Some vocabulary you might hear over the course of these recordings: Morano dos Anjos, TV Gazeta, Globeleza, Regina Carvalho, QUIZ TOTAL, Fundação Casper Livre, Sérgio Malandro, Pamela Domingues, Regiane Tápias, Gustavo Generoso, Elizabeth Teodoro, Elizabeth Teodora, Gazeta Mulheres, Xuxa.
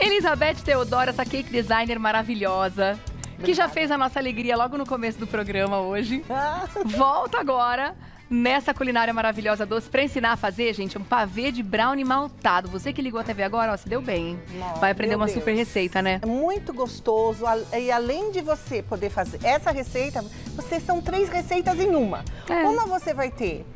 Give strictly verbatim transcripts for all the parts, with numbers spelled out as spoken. Elizabeth Teodora, essa cake designer maravilhosa, obrigada, que já fez a nossa alegria logo no começo do programa hoje. Volta agora nessa culinária maravilhosa doce pra ensinar a fazer, gente, um pavê de brownie maltado. Você que ligou a T V agora, ó, se deu bem, hein? Nossa, vai aprender uma Deus. super receita, né? É muito gostoso. E além de você poder fazer essa receita, vocês são três receitas em uma. É. Uma você vai ter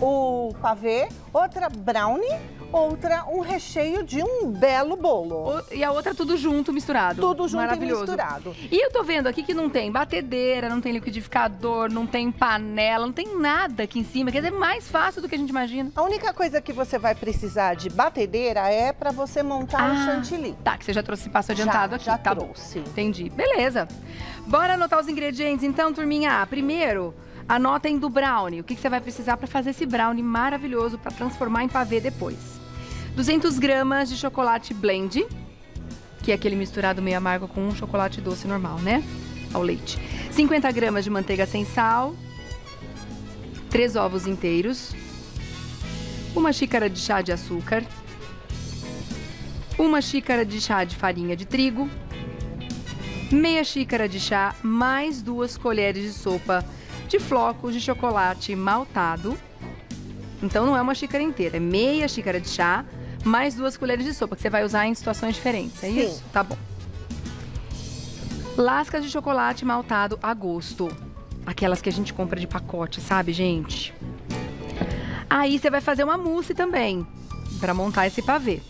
o pavê, outra brownie, outra um recheio de um belo bolo. O, e a outra tudo junto, misturado. Tudo junto Maravilhoso. e misturado. E eu tô vendo aqui que não tem batedeira, não tem liquidificador, não tem panela, não tem nada aqui em cima. Quer dizer, é mais fácil do que a gente imagina. A única coisa que você vai precisar de batedeira é pra você montar ah, um chantilly. Tá, que você já trouxe passo adiantado já, aqui. Já tá trouxe. Bom. Entendi. Beleza. Bora anotar os ingredientes então, turminha. Primeiro... Anotem do brownie, o que você vai precisar para fazer esse brownie maravilhoso, para transformar em pavê depois. duzentas gramas de chocolate blend, que é aquele misturado meio amargo com um chocolate doce normal, né? Ao leite. cinquenta gramas de manteiga sem sal, três ovos inteiros, uma xícara de chá de açúcar, uma xícara de chá de farinha de trigo, meia xícara de chá, mais duas colheres de sopa de flocos de chocolate maltado. Então não é uma xícara inteira, é meia xícara de chá, mais duas colheres de sopa, que você vai usar em situações diferentes, é Sim. isso? Tá bom. Lascas de chocolate maltado a gosto. Aquelas que a gente compra de pacote, sabe, gente? Aí você vai fazer uma mousse também, para montar esse pavê.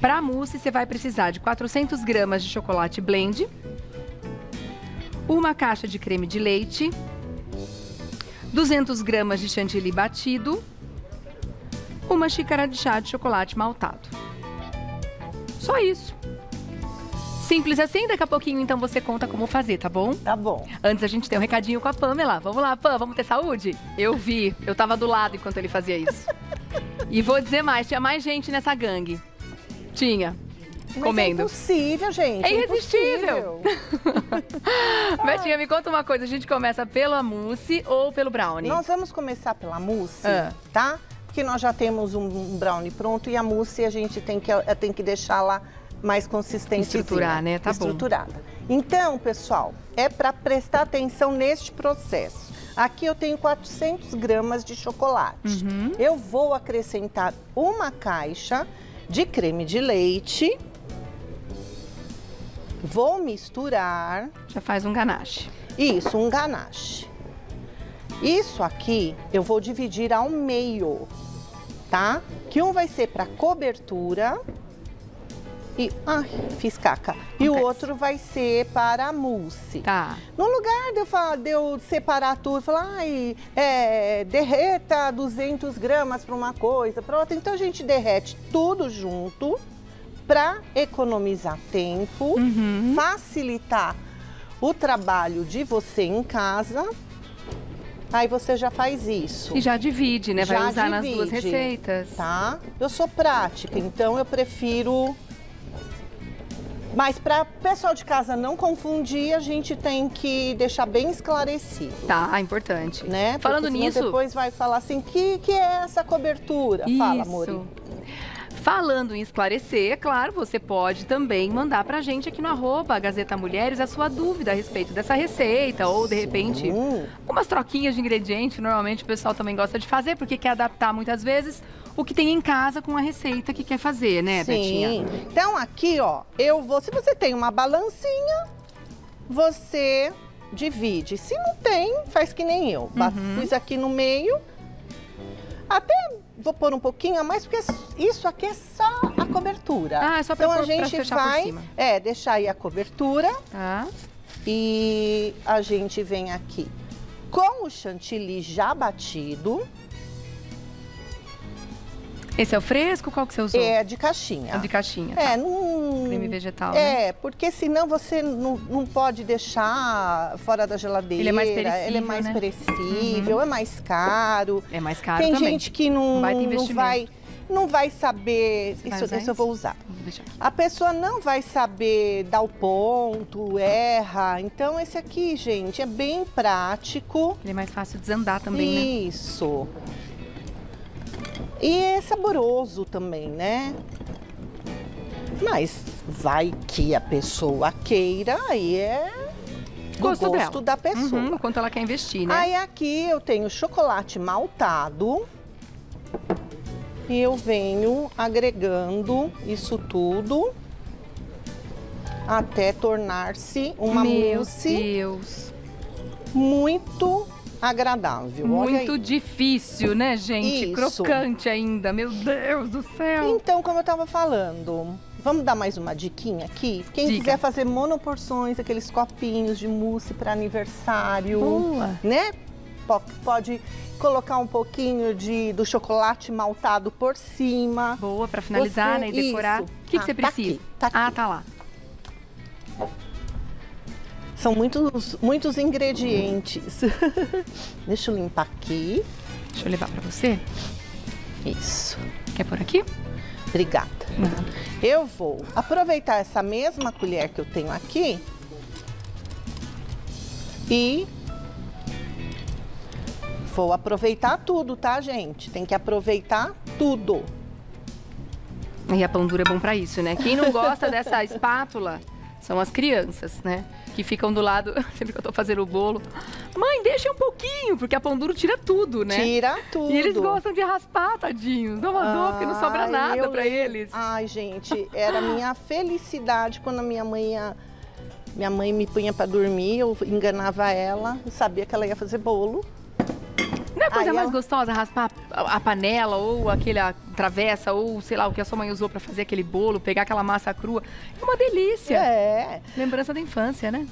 Para a mousse, você vai precisar de quatrocentas gramas de chocolate blend, uma caixa de creme de leite, duzentas gramas de chantilly batido, uma xícara de chá de chocolate maltado. Só isso. Simples assim, daqui a pouquinho então você conta como fazer, tá bom? Tá bom. Antes a gente tem um recadinho com a Pamela. Vamos lá, Pam, vamos ter saúde? Eu vi, eu tava do lado enquanto ele fazia isso. E vou dizer mais, tinha mais gente nessa gangue. Tinha. Mas comendo. É impossível, gente. É irresistível. Betinha, me conta uma coisa. A gente começa pela mousse ou pelo brownie? Nós vamos começar pela mousse, ah. tá? Porque nós já temos um brownie pronto e a mousse a gente tem que, tem que deixar lá mais consistente. Estruturar, né? Tá Estruturada. bom. Então, pessoal, é para prestar atenção neste processo. Aqui eu tenho quatrocentas gramas de chocolate. Uhum. Eu vou acrescentar uma caixa de creme de leite. Vou misturar. Já faz um ganache. Isso, um ganache. Isso aqui eu vou dividir ao meio, tá? Que um vai ser para cobertura e... Ai, fiz caca. Acontece. E o outro vai ser para a mousse. Tá. No lugar de eu, falar, de eu separar tudo, falar, ai, é, derreta duzentas gramas para uma coisa, para outra. Então a gente derrete tudo junto, para economizar tempo, uhum. facilitar o trabalho de você em casa. Aí você já faz isso. E já divide, né? Vai já usar divide, nas duas receitas. Tá? Eu sou prática, então eu prefiro... Mas para o pessoal de casa não confundir, a gente tem que deixar bem esclarecido. Tá, importante. Né? Falando Porque, nisso... depois vai falar assim, que que é essa cobertura? Isso. Fala, amor. Falando em esclarecer, é claro, você pode também mandar pra gente aqui no arroba Gazeta Mulheres a sua dúvida a respeito dessa receita ou, de repente, umas troquinhas de ingrediente. Normalmente o pessoal também gosta de fazer porque quer adaptar muitas vezes o que tem em casa com a receita que quer fazer, né, Sim. Betinha? Então aqui, ó, eu vou... Se você tem uma balancinha, você divide. Se não tem, faz que nem eu. Uhum. Pus aqui no meio, até... Vou pôr um pouquinho a mais, porque isso aqui é só a cobertura. Ah, é só pra, então, por, a gente fechar vai, por cima. É, deixar aí a cobertura. Tá. E a gente vem aqui com o chantilly já batido. Esse é o fresco? Qual que você usou? É, de caixinha. É de caixinha, tá. É, num... creme vegetal, É, né? porque senão você não, não pode deixar fora da geladeira. Ele é mais perecível, Ele é mais né? perecível, uhum. é mais caro. É mais caro Tem também. Tem gente que não, não, vai, não vai saber... Você isso vai isso isso eu vou usar. Vou deixar aqui. A pessoa não vai saber dar o ponto, erra. Então esse aqui, gente, é bem prático. Ele é mais fácil de desandar também, isso. né? Isso. E é saboroso também, né? Mas vai que a pessoa queira, aí é gosto, gosto da pessoa. Uhum, quanto ela quer investir, né? Aí aqui eu tenho chocolate maltado e eu venho agregando isso tudo até tornar-se uma Meu mousse Deus. muito agradável. Muito Olha difícil, né, gente? Isso. Crocante ainda. Meu Deus do céu. Então, como eu tava falando, vamos dar mais uma diquinha aqui? Quem Dica. quiser fazer monoporções, aqueles copinhos de mousse para aniversário, Boa. né? Pode colocar um pouquinho de, do chocolate maltado por cima. Boa, para finalizar, você, né? E decorar. Isso. O que, ah, que você precisa? Tá aqui, tá aqui. Ah, tá lá. São muitos, muitos ingredientes. Deixa eu limpar aqui. Deixa eu levar para você. Isso. Quer por aqui? Obrigada. Uhum. Eu vou aproveitar essa mesma colher que eu tenho aqui e vou aproveitar tudo, tá, gente? Tem que aproveitar tudo. E a pão dura é bom para isso, né? Quem não gosta dessa espátula são as crianças, né? Que ficam do lado, sempre que eu tô fazendo o bolo. Mãe, deixa um pouquinho, porque a pão duro tira tudo, né? Tira tudo. E eles gostam de raspar, tadinhos. Não mandou, ah, porque não sobra nada pra lembro. eles. Ai, gente, era a minha felicidade quando a minha mãe ia... Minha mãe me punha pra dormir, eu enganava ela, eu sabia que ela ia fazer bolo. Não é a coisa Aí mais ela... gostosa raspar a panela ou aquele a travessa ou sei lá o que a sua mãe usou para fazer aquele bolo, pegar aquela massa crua? É uma delícia. É. Lembrança da infância, né?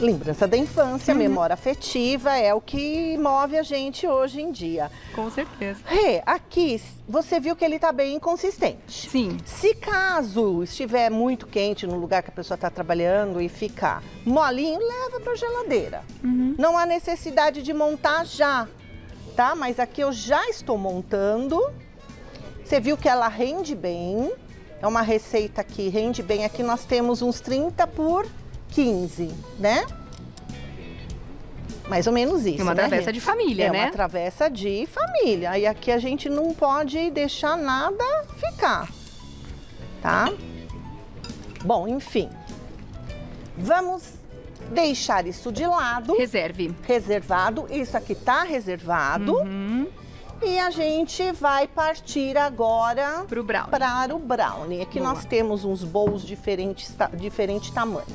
Lembrança da infância, uhum. memória afetiva é o que move a gente hoje em dia. Com certeza. É, aqui você viu que ele tá bem consistente. Sim. Se caso estiver muito quente no lugar que a pessoa tá trabalhando e ficar molinho, leva pra geladeira. Uhum. Não há necessidade de montar já, tá? Mas aqui eu já estou montando. Você viu que ela rende bem. É uma receita que rende bem. Aqui nós temos uns trinta por quinze, né? Mais ou menos isso, uma né? travessa de família, é né? É uma travessa de família. E aqui a gente não pode deixar nada ficar, tá? Bom, enfim. Vamos deixar isso de lado. Reserve. Reservado. Isso aqui tá reservado. Uhum. E a gente vai partir agora para o brownie. brownie. Aqui Boa. nós temos uns bowls diferentes, ta, diferente tamanho.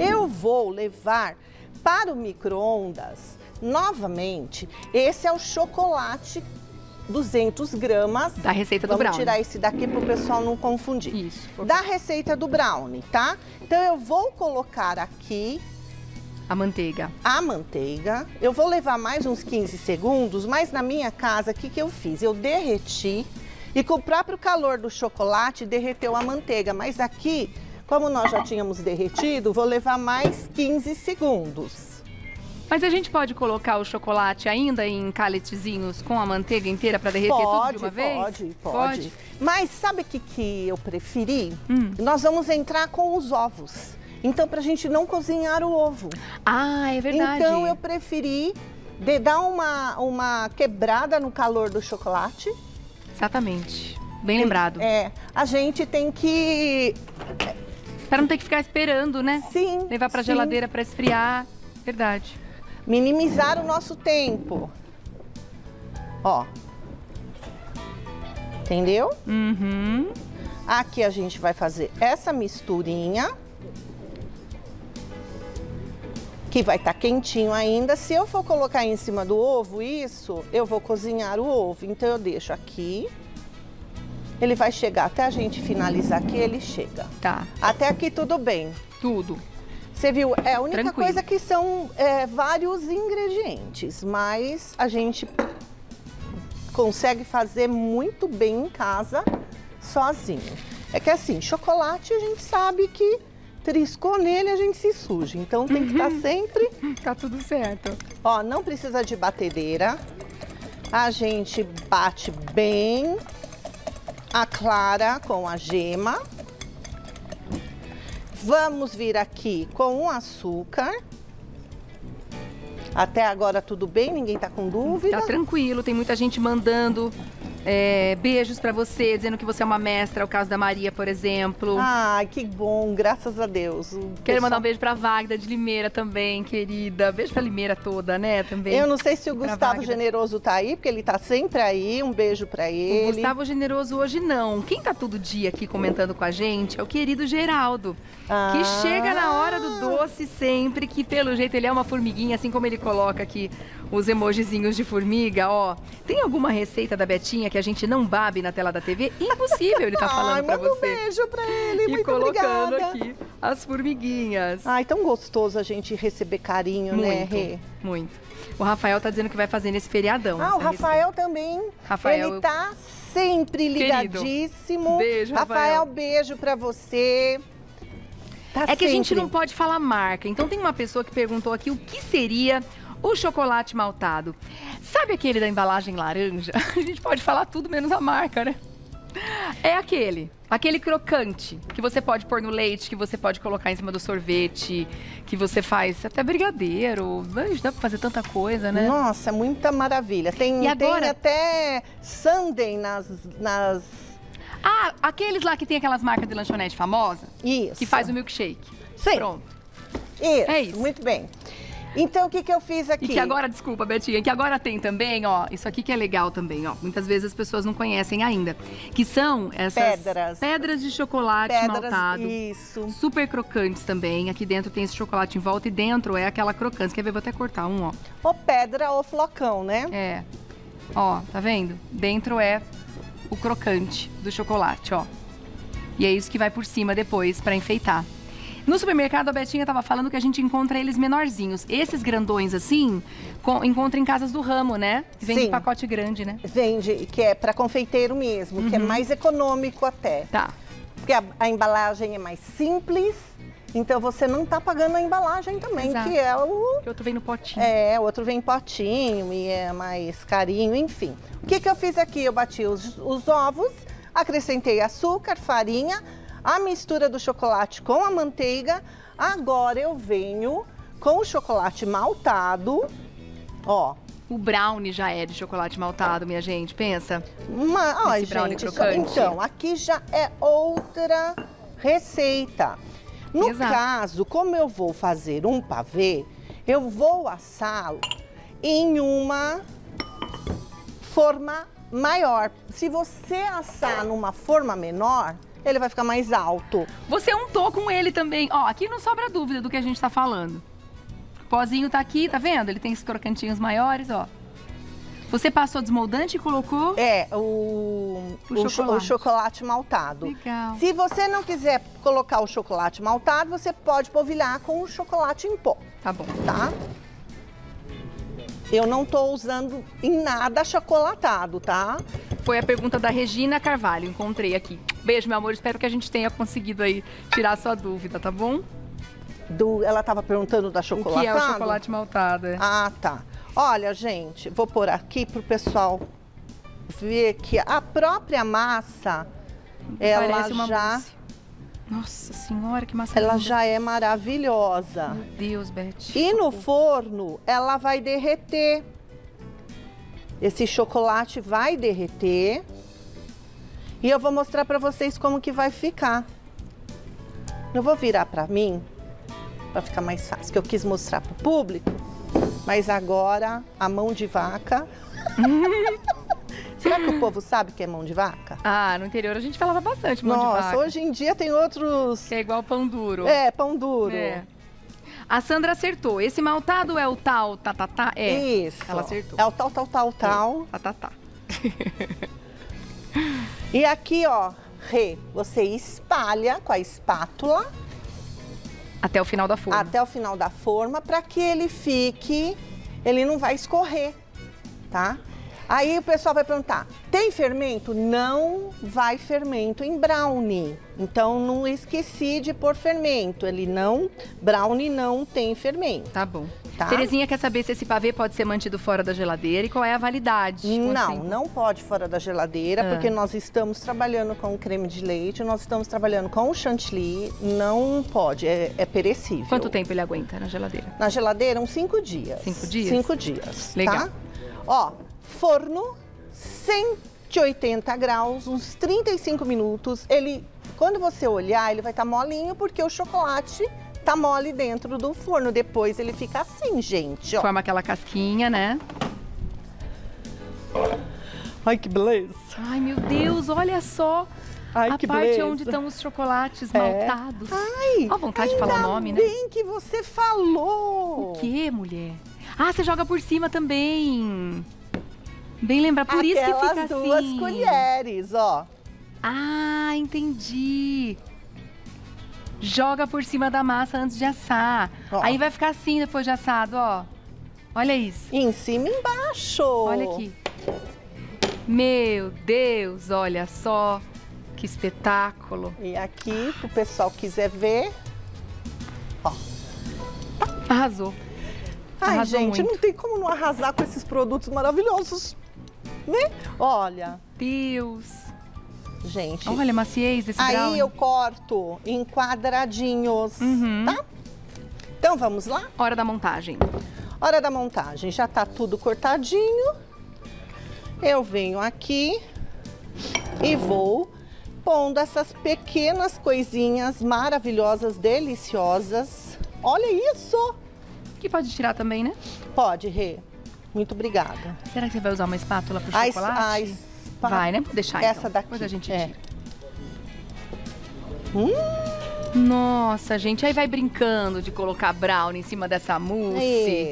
Eu vou levar para o micro-ondas, novamente, esse é o chocolate duzentos gramas. Da receita do Vamos brownie. Vamos tirar esse daqui para o pessoal não confundir. Isso. Da receita do brownie, tá? Então eu vou colocar aqui... A manteiga. A manteiga. Eu vou levar mais uns quinze segundos, mas na minha casa, o que que eu fiz? Eu derreti e com o próprio calor do chocolate derreteu a manteiga. Mas aqui, como nós já tínhamos derretido, vou levar mais quinze segundos. Mas a gente pode colocar o chocolate ainda em caletezinhos com a manteiga inteira para derreter pode, tudo de uma vez? Pode, pode, pode. Mas sabe o que que eu preferi? Hum. Nós vamos entrar com os ovos. Então, pra gente não cozinhar o ovo. Ah, é verdade. Então, eu preferi de dar uma, uma quebrada no calor do chocolate. Exatamente. Bem lembrado. É. A gente tem que... Pra não ter que ficar esperando, né? Sim. Levar pra sim. geladeira pra esfriar. Verdade. Minimizar o nosso tempo. Ó. Entendeu? Uhum. Aqui a gente vai fazer essa misturinha. Que vai estar tá quentinho ainda. Se eu for colocar em cima do ovo isso, eu vou cozinhar o ovo. Então eu deixo aqui. Ele vai chegar até a gente finalizar aqui, ele chega. Tá. Até aqui tudo bem. Tudo. Você viu? É a única Tranquilo. coisa que são é, vários ingredientes, mas a gente consegue fazer muito bem em casa, sozinho. É que assim, chocolate a gente sabe que triscou nele, a gente se suja. Então tem que estar uhum. tá sempre... Tá tudo certo. Ó, não precisa de batedeira. A gente bate bem, aclara com a gema. Vamos vir aqui com o açúcar. Até agora tudo bem, ninguém tá com dúvida. Tá tranquilo, tem muita gente mandando... é, beijos pra você, dizendo que você é uma mestra, o caso da Maria, por exemplo. Ah, que bom, graças a Deus. O Quero pessoal... mandar um beijo pra Wagner de Limeira também, querida. Beijo pra Limeira toda, né, também. Eu não sei se o pra Gustavo Wagner. Generoso tá aí, porque ele tá sempre aí, um beijo pra ele. O Gustavo Generoso hoje não. Quem tá todo dia aqui comentando com a gente é o querido Geraldo, ah. que chega na hora do doce sempre, que pelo jeito ele é uma formiguinha, assim como ele coloca aqui os emojizinhos de formiga, ó. Tem alguma receita da Betinha que a gente não babe na tela da T V? Impossível, ele tá falando. Ai, pra você. Um beijo pra ele, e muito colocando obrigada. Aqui as formiguinhas. Ai, tão gostoso a gente receber carinho, muito, né, Rê? Muito. O Rafael tá dizendo que vai fazer nesse feriadão. Ah, o Rafael receita. Também. Rafael, ele tá sempre ligadíssimo. Querido. Beijo, Rafael. Rafael, beijo pra você. Tá é sempre. Que a gente não pode falar marca. Então tem uma pessoa que perguntou aqui o que seria... o chocolate maltado. Sabe aquele da embalagem laranja? A gente pode falar tudo menos a marca, né? É aquele. Aquele crocante que você pode pôr no leite, que você pode colocar em cima do sorvete, que você faz até brigadeiro. Mas dá pra fazer tanta coisa, né? Nossa, muita maravilha. Tem, e agora... tem até sundae nas... nas... Ah, aqueles lá que tem aquelas marcas de lanchonete famosa? Isso. Que faz o milkshake. Sim. Pronto. Isso. É isso. Muito bem. Então, o que que eu fiz aqui? E que agora, desculpa, Betinha, que agora tem também, ó, isso aqui que é legal também, ó. Muitas vezes as pessoas não conhecem ainda, que são essas pedras, pedras de chocolate pedras, maltado. Isso. Super crocantes também. Aqui dentro tem esse chocolate em volta e dentro é aquela crocância. Quer ver? Vou até cortar um, ó. Ou pedra ou flocão, né? É. Ó, tá vendo? Dentro é o crocante do chocolate, ó. E é isso que vai por cima depois pra enfeitar. No supermercado, a Betinha estava falando que a gente encontra eles menorzinhos. Esses grandões, assim, encontra em casas do ramo, né? Vende Sim. pacote grande, né? Vende, que é para confeiteiro mesmo, uhum. que é mais econômico até. Tá. Porque a, a embalagem é mais simples, então você não tá pagando a embalagem também, Exato. Que é o... Que outro vem no potinho. É, o outro vem em potinho e é mais carinho, enfim. O que que eu fiz aqui? Eu bati os, os ovos, acrescentei açúcar, farinha... A mistura do chocolate com a manteiga. Agora eu venho com o chocolate maltado, ó. O brownie já é de chocolate maltado, minha gente, pensa. Uma... Ai, esse brownie gente, crocante. Só... Então, aqui já é outra receita. No Exato. Caso, como eu vou fazer um pavê, eu vou assá-lo em uma forma maior. Se você assar numa forma menor... ele vai ficar mais alto. Você untou com ele também. Ó, aqui não sobra dúvida do que a gente tá falando. O pozinho tá aqui, tá vendo? Ele tem esses crocantinhos maiores, ó. Você passou desmoldante e colocou... É, o, o, o, chocolate. o chocolate maltado. Legal. Se você não quiser colocar o chocolate maltado, você pode polvilhar com o chocolate em pó. Tá bom. Tá? Eu não tô usando em nada chocolatado, tá? Foi a pergunta da Regina Carvalho, encontrei aqui. Beijo, meu amor, espero que a gente tenha conseguido aí tirar a sua dúvida, tá bom? Do, ela tava perguntando da chocolate. O que é o chocolate maltado? É. Ah, tá. Olha, gente, vou pôr aqui pro pessoal ver que a própria massa, ela Parece uma já... Mousse. Nossa senhora, que massa Ela linda. Já é maravilhosa. Meu Deus, Beth. E no forno, ela vai derreter. Esse chocolate vai derreter. E eu vou mostrar pra vocês como que vai ficar. Eu vou virar pra mim, pra ficar mais fácil, que eu quis mostrar pro público. Mas agora, a mão de vaca... Será que o povo sabe que é mão de vaca? Ah, no interior a gente falava bastante mão Nossa, de vaca. Nossa, hoje em dia tem outros... Que é igual pão duro. É, pão duro. É. A Sandra acertou. Esse maltado é o tal, tá, tá, tá? É. Isso. Ela acertou. É o tal, tal, tal, tal. É. Tá, tá, tá. E aqui, ó, Rê, você espalha com a espátula... Até o final da forma. Até o final da forma, pra que ele fique... Ele não vai escorrer, tá? Aí o pessoal vai perguntar, tem fermento? Não vai fermento em brownie. Então, não esqueci de pôr fermento. Ele não... Brownie não tem fermento. Tá bom. Tá? Terezinha quer saber se esse pavê pode ser mantido fora da geladeira e qual é a validade. Não, assim? Não pode fora da geladeira, ah. porque nós estamos trabalhando com creme de leite, nós estamos trabalhando com o chantilly. Não pode, é, é perecível. Quanto tempo ele aguenta na geladeira? Na geladeira, uns cinco dias. Cinco dias? Cinco dias, Legal. Tá? Ó... Forno, cento de oitenta graus, uns trinta e cinco minutos. Ele, quando você olhar, ele vai estar molinho, porque o chocolate tá mole dentro do forno. Depois ele fica assim, gente, ó. Forma aquela casquinha, né? Ai, que beleza! Ai, meu Deus, olha só. Ai, a que parte beleza. Onde estão os chocolates maltados. É. Ai, ó, vontade de falar o nome, né? Ainda bem que você falou. O quê, mulher? Ah, você joga por cima também. Bem lembrar, por aquelas isso que fica assim. Aquelas duas colheres, ó. Ah, entendi. Joga por cima da massa antes de assar. Ó. Aí vai ficar assim depois de assado, ó. Olha isso. Em cima e embaixo. Olha aqui. Meu Deus, olha só. Que espetáculo. E aqui, pro pessoal quiser ver, ó. Arrasou. Ai, arrasou, gente, muito. Não tem como não arrasar com esses produtos maravilhosos, né? Olha. Deus. Gente. Olha a maciez desse brownie. Aí eu corto em quadradinhos, uhum. Tá? Então, vamos lá? Hora da montagem. Hora da montagem. Já tá tudo cortadinho. Eu venho aqui e vou pondo essas pequenas coisinhas maravilhosas, deliciosas. Olha isso! Que pode tirar também, né? Pode, Rê. Muito obrigada. Será que você vai usar uma espátula para o chocolate? A espátula. Vai, né? Vou deixar essa então. Daqui. Depois a gente é. Tira. Hum. Nossa, gente. Aí vai brincando de colocar brownie em cima dessa mousse.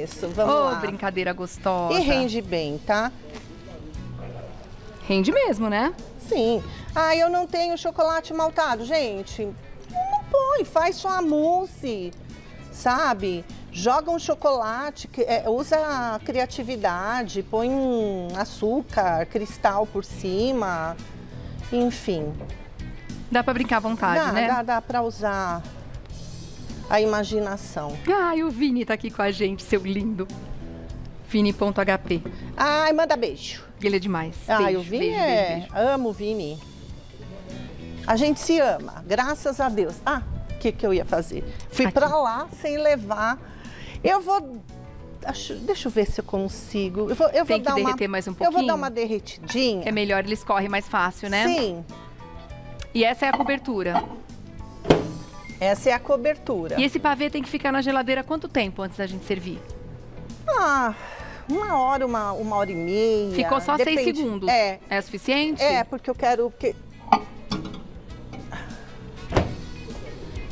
Isso, vamos oh, lá. Ô, brincadeira gostosa. E rende bem, tá? Rende mesmo, né? Sim. Ah, eu não tenho chocolate maltado, gente. Não põe, faz só a mousse, sabe? Joga um chocolate, usa a criatividade, põe um açúcar, cristal por cima, enfim. Dá pra brincar à vontade, dá, né? Dá, dá pra usar a imaginação. Ai, o Vini tá aqui com a gente, seu lindo. Vini ponto H P. Ai, manda beijo. Ele é demais. Beijo, ai, o Vini beijo, é... beijo, beijo. Amo o Vini. A gente se ama, graças a Deus. Ah, o que, que eu ia fazer? Fui aqui. Pra lá sem levar. Eu vou... Deixa eu ver se eu consigo. Eu vou, eu Tem vou que dar derreter uma... mais um pouquinho? Eu vou dar uma derretidinha. É melhor, ele escorre mais fácil, né? Sim. E essa é a cobertura. Essa é a cobertura. E esse pavê tem que ficar na geladeira quanto tempo antes da gente servir? Ah, uma hora, uma, uma hora e meia. Ficou só depende. Seis segundos. É. É suficiente? É, porque eu quero... Porque...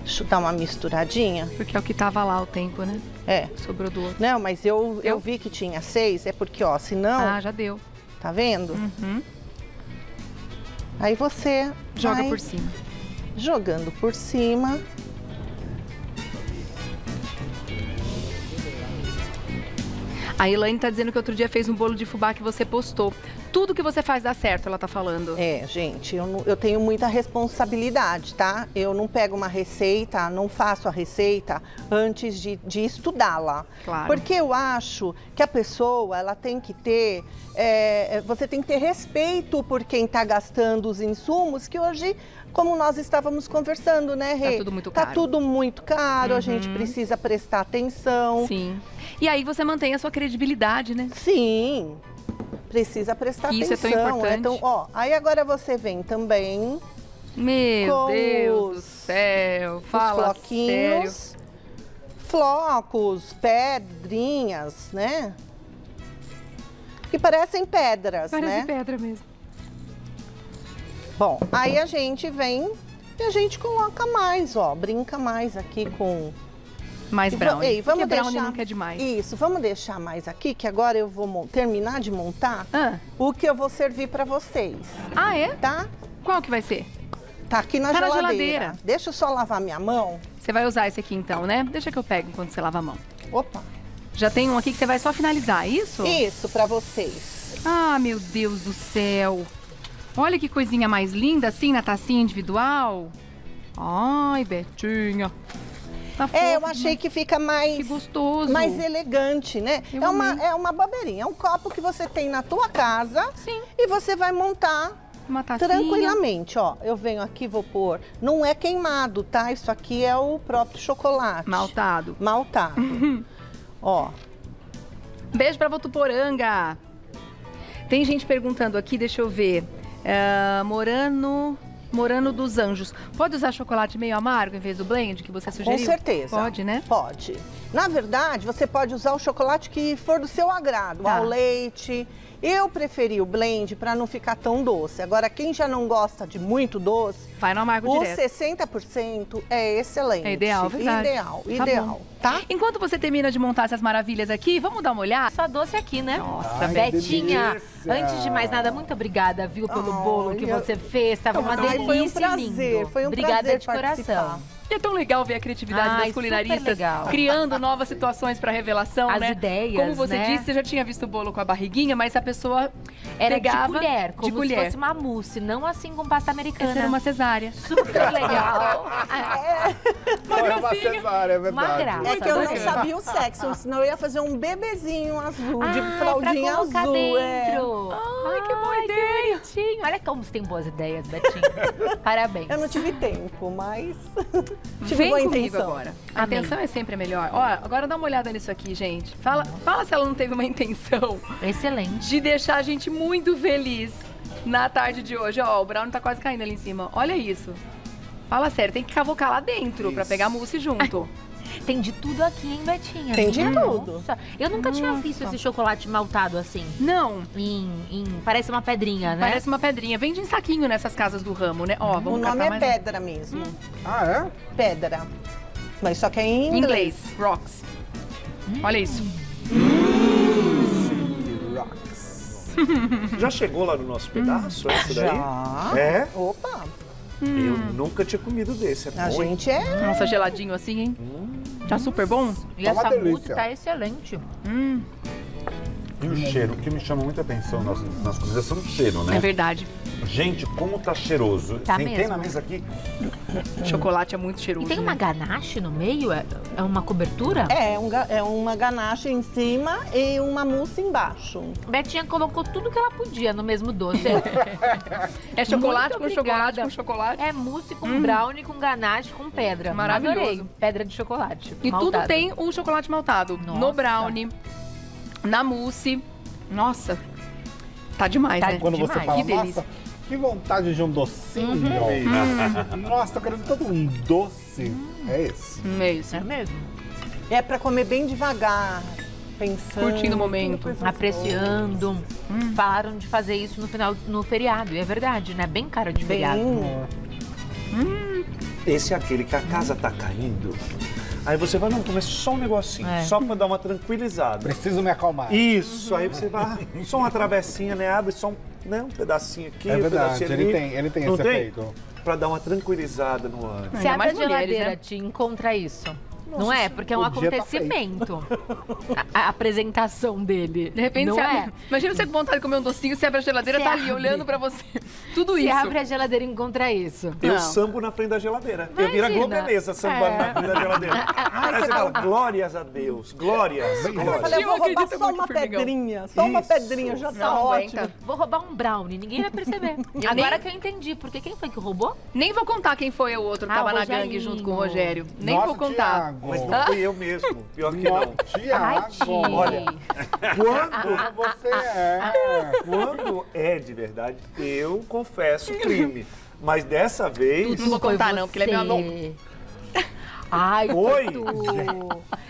Deixa eu dar uma misturadinha. Porque é o que tava lá o tempo, né? É. Sobrou do outro. Não, mas eu, eu... eu vi que tinha seis, é porque, ó, senão... Ah, já deu. Tá vendo? Uhum. Aí você joga vai por cima. Jogando por cima... A Elaine tá dizendo que outro dia fez um bolo de fubá que você postou. Tudo que você faz dá certo, ela tá falando. É, gente, eu, não, eu tenho muita responsabilidade, tá? Eu não pego uma receita, não faço a receita antes de, de estudá-la. Claro. Porque eu acho que a pessoa, ela tem que ter... É, você tem que ter respeito por quem tá gastando os insumos, que hoje... Como nós estávamos conversando, né, Rê? Tá tudo muito caro. Tá tudo muito caro, uhum. A gente precisa prestar atenção. Sim. E aí você mantém a sua credibilidade, né? Sim. Precisa prestar que atenção. Isso é tão importante. Então, ó, aí agora você vem também... Meu Deus os, do céu, fala os floquinhos, sério. Flocos, pedrinhas, né? Que parecem pedras, Parece né? Parece pedra mesmo. Bom, aí a gente vem e a gente coloca mais, ó, brinca mais aqui com... Mais brownie. Ei, vamos deixar... brownie nunca é demais. Isso, vamos deixar mais aqui, que agora eu vou terminar de montar ah. o que eu vou servir pra vocês. Ah, é? Tá? Qual que vai ser? Tá aqui na, tá geladeira. na geladeira. Deixa eu só lavar minha mão. Você vai usar esse aqui então, né? Deixa que eu pego enquanto você lava a mão. Opa! Já tem um aqui que você vai só finalizar, isso? Isso, pra vocês. Ah, meu Deus do céu! Olha que coisinha mais linda, assim, na tacinha individual. Ai, Betinha. Tá fofo, é, eu achei né? que fica mais... Que gostoso. Mais elegante, né? É uma, é uma bobeirinha, é um copo que você tem na tua casa. Sim. E você vai montar uma tacinha. Tranquilamente, ó. Eu venho aqui, vou pôr... Não é queimado, tá? Isso aqui é o próprio chocolate. Maltado. Maltado. Uhum. Ó. Beijo pra Votuporanga. Tem gente perguntando aqui, deixa eu ver. É, Morano... Morano dos Anjos. Pode usar chocolate meio amargo em vez do blend que você sugeriu? Com certeza. Pode, né? Pode. Na verdade, você pode usar o chocolate que for do seu agrado, tá, ao leite. Eu preferi o blend para não ficar tão doce. Agora, quem já não gosta de muito doce, vai no amargo direto. O sessenta por cento é excelente. É ideal, verdade. Ideal, tá ideal. Bom. Tá? Enquanto você termina de montar essas maravilhas aqui, vamos dar uma olhada? Só doce aqui, né? Nossa, ai, Betinha, antes de mais nada, muito obrigada, viu, pelo oh, bolo que eu... você fez. Tava uma ai, delícia, foi um prazer, lindo. Foi um obrigada prazer de participar. Coração. E é tão legal ver a criatividade Ai, das culinaristas criando novas situações para revelação, as né? ideias, como você né? disse, você já tinha visto o bolo com a barriguinha, mas a pessoa era pegava de colher, como de se colher. fosse uma mousse, não assim com pasta americana. Essa era uma cesárea. Super legal. É. Uma, é uma cesárea, é verdade. Uma graça. É que eu não sabia o sexo, senão eu ia fazer um bebezinho azul, ah, de fraldinha azul. Dentro. É. Ai, que boa Ai, ideia. Que Olha como você tem boas ideias, Betinho. Parabéns. Eu não tive tempo, mas... Tive Vem boa comigo agora. A Amém. Intenção é sempre a melhor. Ó, agora dá uma olhada nisso aqui, gente. Fala, fala se ela não teve uma intenção... Excelente. ...de deixar a gente muito feliz na tarde de hoje. Ó, o brownie tá quase caindo ali em cima. Olha isso. Fala sério, tem que cavocar lá dentro isso. pra pegar a mousse junto. Tem de tudo aqui, hein, Betinha? Tem de Minha tudo. Nossa. Eu nunca Nossa. tinha visto esse chocolate maltado assim. Não. Em, em, parece uma pedrinha, né? Parece uma pedrinha. Vende em saquinho nessas casas do ramo, né? Ó, vamos O nome é mais pedra um. mesmo. Hum. Ah, é? Pedra. Mas só que é em inglês. inglês. Rocks. Hum. Olha isso. Hum. Rocks. Já chegou lá no nosso pedaço, hum. esse daí? Já. É? Opa. Hum. Eu nunca tinha comido desse, é bom. A gente é... Nossa, geladinho assim, hein? Hum. Tá super bom. E tá essa música tá excelente. Hum. E o cheiro, o que me chama muita atenção nas, nas comidas são o cheiro, né? É verdade. Gente, como tá cheiroso. Tá Sentei mesmo. na mesa aqui. Chocolate é muito cheiroso. E tem né? uma ganache no meio? É, é uma cobertura? É, um, é uma ganache em cima e uma mousse embaixo. Betinha colocou tudo que ela podia no mesmo doce. É chocolate com chocolate com chocolate. É mousse com hum. brownie, com ganache, com pedra. Maravilhoso. Adorei. Pedra de chocolate. E maltado. Tudo tem o um chocolate maltado. Nossa. No brownie. Na mousse. Nossa, tá demais, tá né? Quando demais. Você fala, que delícia. Nossa, que vontade de um docinho. Uhum. Nossa, tô querendo todo um doce. Hum. É esse. É isso. É mesmo. É pra comer bem devagar, pensando. Curtindo o momento. Apreciando. Hum. Falaram de fazer isso no final, no feriado. E é verdade, né? Bem cara de bem. feriado. Hum. Esse é aquele que a casa hum. tá caindo. Aí você vai, não, comer só um negocinho, é. só pra dar uma tranquilizada. Preciso me acalmar. Isso, uhum. aí você vai, só uma travessinha, né? Abre só um, né? um pedacinho aqui, é verdade, um pedacinho ali. Ele tem, ele tem não esse tem? efeito. Pra dar uma tranquilizada no ânimo. Se abre a geladeira, né? te encontra isso. Nossa, não é? Porque é um acontecimento. Tá a, a apresentação dele. De repente não você abre... é. Imagina você com vontade de comer um docinho, você abre a geladeira, se tá abre. ali olhando pra você. Tudo se isso. Você abre a geladeira e encontra isso. Eu não. sambo na frente da geladeira. Imagina. Eu viro a Globeleza sambando é. na frente da geladeira. Aí você fala, glórias a Deus, glórias. glórias. Eu falei, eu vou roubar só uma pedrinha. Só isso. uma pedrinha, já não, tá não, ótimo. Aguenta. Vou roubar um brownie, ninguém vai perceber. Agora que eu entendi, porque quem foi que roubou? Nem vou contar quem foi o outro que ah, tava na gangue junto com o Rogério. Nem vou contar. Mas não fui eu mesmo, pior que não. não. Tiago, olha, quando você é, quando é de verdade, eu confesso o crime. Mas dessa vez... Não vou contar não, porque ele é meu aluno. Ai, foi.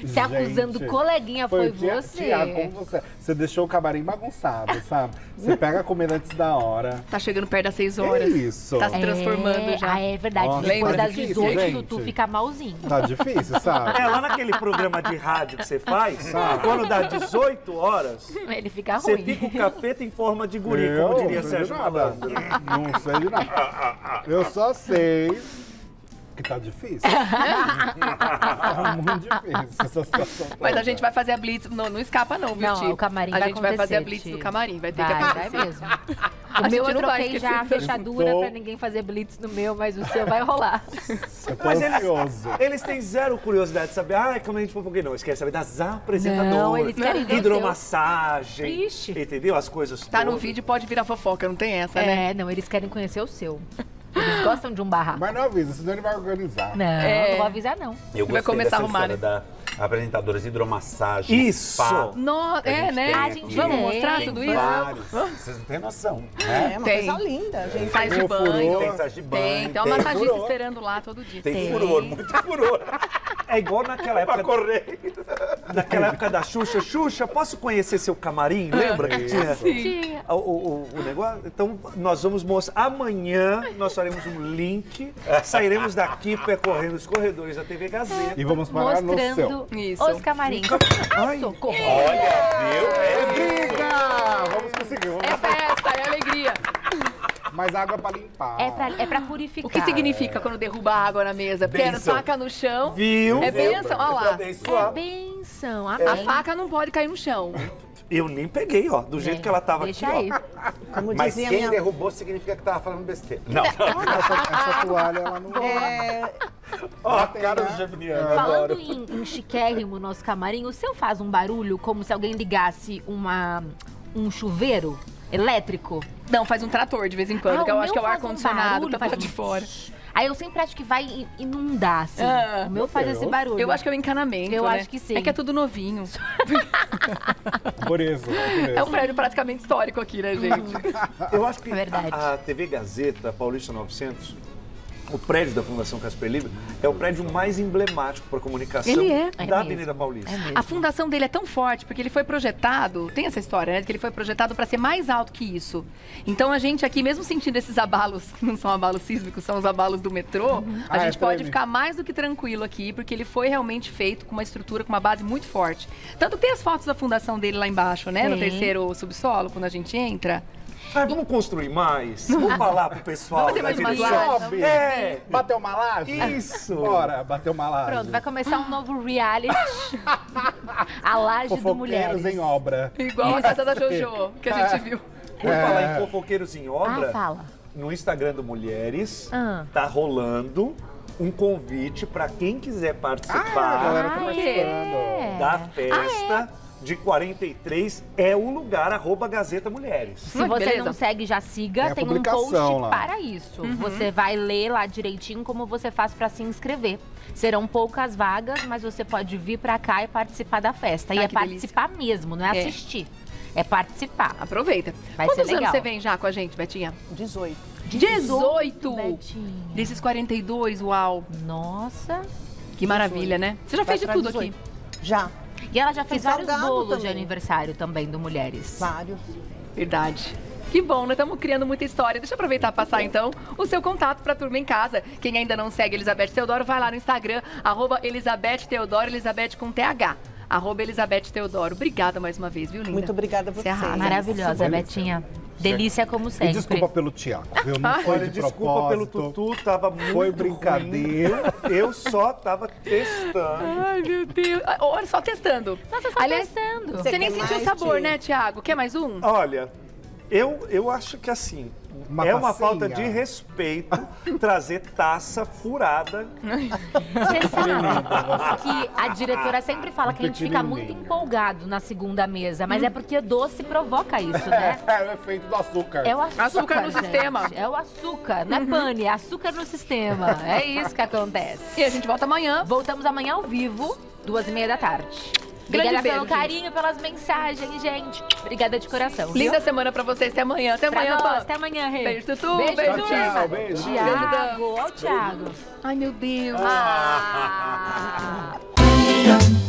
Se acusando gente, coleguinha, foi, foi você. Tiago, como você. Você deixou o camarim bagunçado, sabe? Você pega a comida antes da hora. Tá chegando perto das seis horas. É isso. Tá se transformando é, já. É verdade. Nossa, Depois tá das dezoito, tu fica malzinho. Tá difícil, sabe? É, lá naquele programa de rádio que você faz, sabe? Quando dá dezoito horas, ele fica ruim. Você fica o capeta em forma de guri, eu, como diria Sérgio Malandro. Não sei de nada. Eu só sei... que tá difícil. Tá muito difícil essa situação. Mas toda. a gente vai fazer a blitz, não, não escapa não, viu, Tio? O camarim a vai gente vai fazer a blitz tio. do camarim, vai ter vai, que acontecer. Vai mesmo. O a meu eu troquei já a fechadura tô... pra ninguém fazer blitz no meu, mas o seu vai rolar. Eu tô mas ansioso. Eles, eles têm zero curiosidade de saber, ah, como a gente for porque não, esquece saber das apresentadoras, não, eles querem né? hidromassagem, entendeu? As coisas todas. Tá no vídeo, pode virar fofoca, não tem essa, é, né? É, não, eles querem conhecer o seu. Eles gostam de um barraco. Mas não avisa, senão ele vai organizar. Não, é. não vou avisar, não. Eu vai começar a arrumar. Da apresentadora de hidromassagem. Isso! Spa. No, é, né? A gente vamos mostrar tem tudo isso? Vários. Vocês não têm noção. Né? É uma tem. coisa linda. Tem sais de banho. Tem sais de banho. Tem, tem uma massagista esperando lá todo dia. Tem, tem. furor, muito furor. É igual naquela época. Pra correr. Naquela época da Xuxa. Xuxa, posso conhecer seu camarim? Lembra que tinha? Sim. O, o, o negócio? Então, nós vamos mostrar. Amanhã, nós faremos um link. Sairemos daqui percorrendo os corredores da T V Gazeta. E vamos parar no céu. Isso. Os camarins. Ai. Socorro. Olha, viu? É briga! Vamos conseguir. Vamos é festa, é alegria. Mas água é pra limpar. É pra, é pra purificar. O que significa é. quando derruba água na mesa? Pega, faca no chão. Viu? É benção, olha lá. É benção. Amém. A faca não pode cair no chão. Eu nem peguei, ó, do jeito é. que ela tava Deixa aqui, ó. Como Mas quem minha... derrubou significa que tava falando besteira. Não. não. Essa, essa toalha, ela não... É... Ó, a cara do Geminiano. Falando em, em chiquérrimo, nosso camarim, o seu faz um barulho como se alguém ligasse uma, um chuveiro elétrico? Não, faz um trator de vez em quando, ah, que eu acho que é o ar-condicionado, um tá faz de fora. Aí eu sempre acho que vai inundar, assim. Ah, o meu faz esse barulho. Eu acho que é o encanamento, Eu né? acho que sim. É que é tudo novinho. Por isso. É um prédio praticamente histórico aqui, né, gente? Eu acho que é a, a T V Gazeta, Paulista novecentos, o prédio da Fundação Casper Livre, é o prédio mais emblemático para comunicação ele é. da é Avenida Paulista. É a fundação dele é tão forte, porque ele foi projetado, tem essa história, né? Que ele foi projetado para ser mais alto que isso. Então a gente aqui, mesmo sentindo esses abalos, que não são abalos sísmicos, são os abalos do metrô, uhum. a ah, gente é pode ele. ficar mais do que tranquilo aqui, porque ele foi realmente feito com uma estrutura, com uma base muito forte. Tanto que tem as fotos da fundação dele lá embaixo, né? Sim. No terceiro subsolo, quando a gente entra. Ah, vamos construir mais? Vamos falar pro pessoal da direção. Sobe! É, bateu uma laje? Isso! Bora, bateu uma laje. Pronto, vai começar um novo reality. A laje do Mulheres. Em obra. Igual a casa da Jojo, que a gente viu. Por é. falar em fofoqueiros em obra, ah, fala. no Instagram do Mulheres, ah. tá rolando um convite pra quem quiser participar ah, é. da festa. Ah, é. De quarenta e três é o lugar, arroba Gazeta Mulheres. Se você Beleza. não segue, já siga. Tem, tem um post lá. para isso. Uhum. Você vai ler lá direitinho como você faz para se inscrever. Serão poucas vagas, mas você pode vir para cá e participar da festa. Ah, e é participar delícia. mesmo, não é, é assistir. É participar. Aproveita. Vai Quantos ser legal. anos você vem já com a gente, Betinha? dezoito. dezoito! Betinha. Desses quarenta e dois, uau. Nossa. Que maravilha, dezoito. Né? Você já vai fez de tudo dezoito. aqui? Já. E ela já fez vários bolos também. de aniversário também do Mulheres. Vários. Verdade. Que bom, nós estamos criando muita história. Deixa eu aproveitar e passar, então, o seu contato para a turma em casa. Quem ainda não segue Elizabeth Teodoro, vai lá no Instagram, arroba Elizabeth Teodoro, Elizabeth com T H. Arroba Elizabeth Teodoro. Obrigada mais uma vez, viu, linda? Muito obrigada a você. Arrasa. Maravilhosa, Betinha. Delícia como sempre. E desculpa pelo Tiago, eu não fui de Desculpa propósito. pelo Tutu, tava muito Foi brincadeira, ruim. eu só tava testando. Ai, meu Deus. Olha, só testando. Nossa, só Aliás, testando. Você, você nem sentiu o sabor, de... né, Tiago? Quer mais um? Olha, eu, eu acho que assim... Uma é uma passinha. falta de respeito trazer taça furada. Você sabe que a diretora sempre fala que a gente fica muito empolgado na segunda mesa, mas hum. é porque doce provoca isso, né? É, é o efeito do açúcar. É o açúcar, açúcar no gente. sistema. É o açúcar, não é pane, é açúcar no sistema. É isso que acontece. E a gente volta amanhã. Voltamos amanhã ao vivo, duas e meia da tarde. Obrigada beijo, pelo carinho, gente. pelas mensagens, gente. Obrigada de coração. Linda viu? semana pra vocês. Até amanhã. Até pra amanhã. Nós. Até amanhã, Rei. Beijo, Tutu. Beijo, beijo. Tchau, tchau. Beijo. Tiago. Olha o Tiago. Ai, meu Deus. Ah. Ah.